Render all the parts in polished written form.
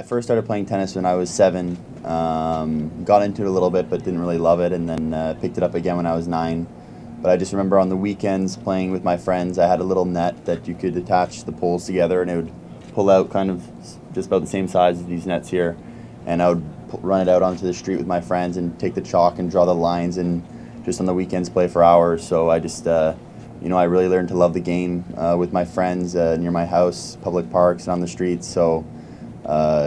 I first started playing tennis when I was 7. Got into it a little bit, but didn't really love it, and then picked it up again when I was 9. But I just remember on the weekends playing with my friends. I had a little net that you could attach the poles together, and it would pull out kind of just about the same size as these nets here. And I would run it out onto the street with my friends and take the chalk and draw the lines, and just on the weekends play for hours. So I just, you know, I really learned to love the game with my friends near my house, public parks, and on the streets. So,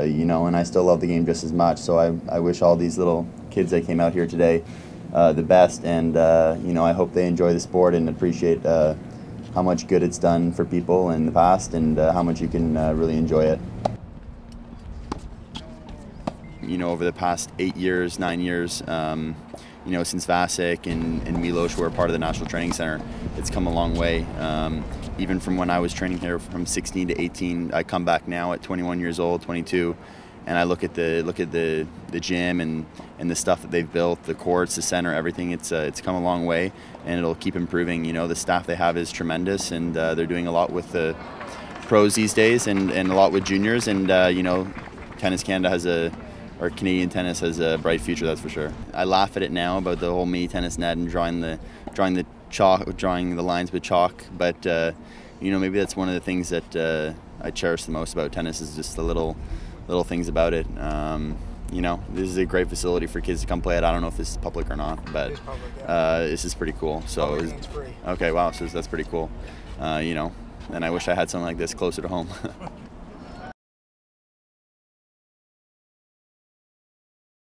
you know, and I still love the game just as much. So I wish all these little kids that came out here today the best, and, you know, I hope they enjoy the sport and appreciate how much good it's done for people in the past, and how much you can really enjoy it. You know, over the past 8 years, 9 years, you know, since Vasek and Milos were part of the National Training Center, it's come a long way. Even from when I was training here from 16 to 18, I come back now at 21 years old, 22, and I look at the gym and the stuff that they've built, the courts, the center, everything. It's come a long way, and it'll keep improving. You know, the staff they have is tremendous, and they're doing a lot with the pros these days, and a lot with juniors, and you know, Tennis Canada has or Canadian tennis has a bright future, that's for sure. I laugh at it now about the whole mini tennis net and drawing the lines with chalk, but you know, maybe that's one of the things that I cherish the most about tennis, is just the little things about it. You know, this is a great facility for kids to come play at. I don't know if this is public or not, but this is pretty cool. So it's free. Okay, wow, so that's pretty cool. You know, and I wish I had something like this closer to home.